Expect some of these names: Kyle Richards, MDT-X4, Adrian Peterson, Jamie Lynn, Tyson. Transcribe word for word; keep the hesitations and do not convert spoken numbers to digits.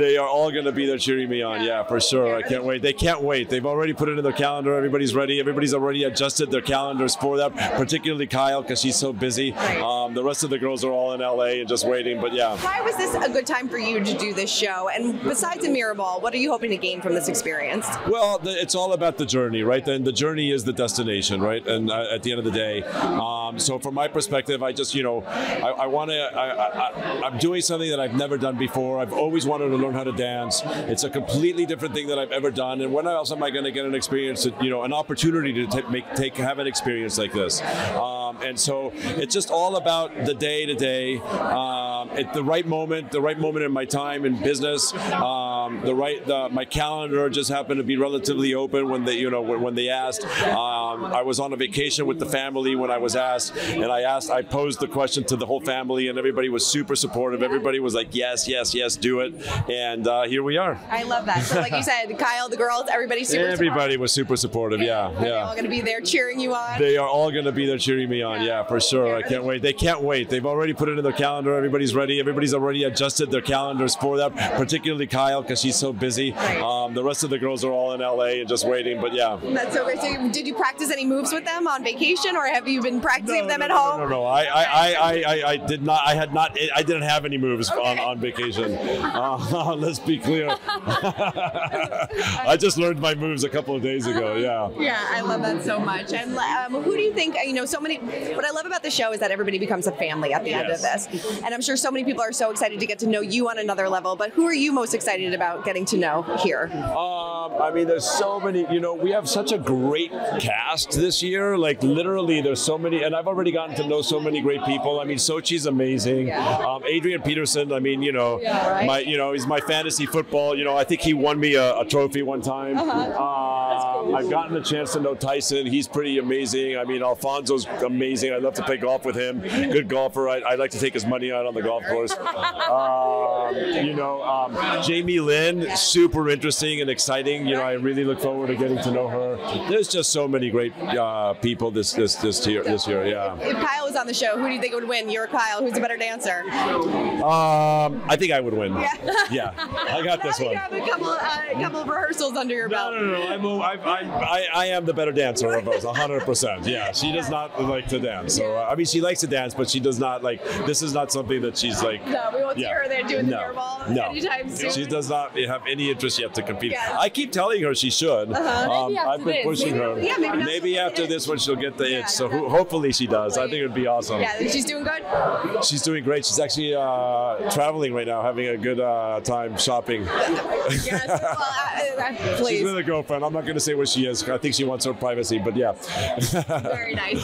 They are all going to be there cheering me on. Yeah, for sure. I can't wait. They can't wait. They've already put it in their calendar. Everybody's ready. Everybody's already adjusted their calendars for that, particularly Kyle, because she's so busy. Um, the rest of the girls are all in L A and just waiting, but yeah. Why was this a good time for you to do this show? And besides a mirror ball, what are you hoping to gain from this experience? Well, the, it's all about the journey, right? Then the journey is the destination, right? And uh, at the end of the day, um, so from my perspective, I just, you know, I, I want to, I, I, I, I'm doing something that I've never done before. I've always wanted to learn how to dance. It's a completely different thing that I've ever done. And when else am I going to get an experience, to, you know, an opportunity to t make, take, have an experience like this? Um, and so it's just all about the day to day, um, at the right moment, the right moment in my time in business. Um, the right, the, my calendar just happened to be relatively open when they, you know, when, when they asked. Um, I was on a vacation with the family when I was asked, and I asked, I posed the question to the whole family, and everybody was super supportive. Everybody was like, yes, yes, yes, do it. And uh, here we are. I love that. So like you said, Kyle, the girls, everybody's super everybody supportive. Everybody was super supportive, yeah. Are yeah. they all going to be there cheering you on? They are all going to be there cheering me on, yeah, yeah for sure. Yeah. I can't wait. They can't wait. They've already put it in their calendar. Everybody's ready. Everybody's already adjusted their calendars for that, particularly Kyle, because she's so busy. Um, the rest of the girls are all in L A and just waiting, but yeah. That's so great. So did you practice any moves with them on vacation, or have you been practicing no, them no, at no, home? No, no, no. I, I, I, I, I did not. I had not. I didn't have any moves okay. on, on vacation. Uh, let's be clear. I just learned my moves a couple of days ago, yeah. Yeah, I love that so much. And um, who do you think, you know, so many, what I love about the show is that everybody becomes a family at the yes. end of this. And I'm sure so many people are so excited to get to know you on another level, but who are you most excited about getting to know here? Um, I mean, there's so many, you know, we have such a great cast this year, like literally there's so many, and I've already gotten to know so many great people. I mean, Sochi's amazing. Yeah. Um, Adrian Peterson, I mean, you know, yeah, right? my, you know, he's my fantasy football, you know, I think he won me a, a trophy one time. Uh-huh. uh, cool. I've gotten a chance to know Tyson. He's pretty amazing. I mean, Alfonso's amazing. I'd love to play golf with him. Good golfer. I, I'd like to take his money out on the golf course. Um, you know, um, Jamie Lynn, super interesting and exciting. You know, I really look forward to getting to know her. There's just so many great uh, people this this this year. This year, yeah. If, if Kyle was on the show, who do you think would win? You or Kyle? Who's a better dancer? Um, I think I would win. Yeah. yeah. I got this one. You have a couple, uh, a couple of rehearsals under your belt. No, no, no. I'm a, I, I, I am the better dancer of us, one hundred percent. Yeah, she does not like to dance. So uh, I mean, she likes to dance, but she does not like. This is not something that she's like. No, we won't yeah. see her there doing no. the mirror ball no. anytime soon. She does not have any interest yet to compete. Yeah. I keep telling her she should. Uh-huh. um, I've been pushing maybe, her. Yeah, maybe not maybe after this one she'll get the yeah, itch. So who, hopefully she does. Hopefully. I think it would be awesome. Yeah, she's doing good. She's doing great. She's actually uh, traveling right now, having a good uh, time shopping. Yes, well, I, I, please. She's with a girlfriend. I'm not going to say where she is. I think she wants her privacy, but yeah. Very nice.